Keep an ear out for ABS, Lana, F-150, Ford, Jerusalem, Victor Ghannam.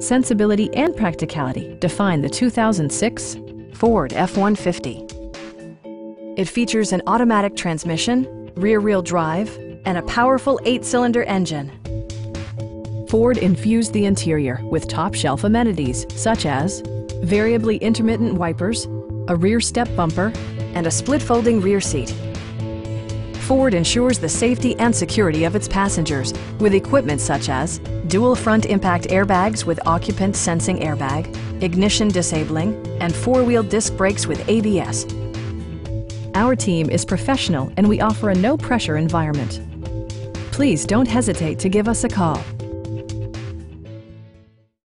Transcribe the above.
sensibility and practicality define the 2006 Ford F-150. It features an automatic transmission, rear-wheel drive, and a powerful 8-cylinder engine. Ford infused the interior with top-shelf amenities such as variably intermittent wipers, a rear step bumper, and a split-folding rear seat. Ford ensures the safety and security of its passengers with equipment such as dual front impact airbags with occupant sensing airbag, ignition disabling, and four-wheel disc brakes with ABS. Our team is professional and we offer a no-pressure environment. Please don't hesitate to give us a call.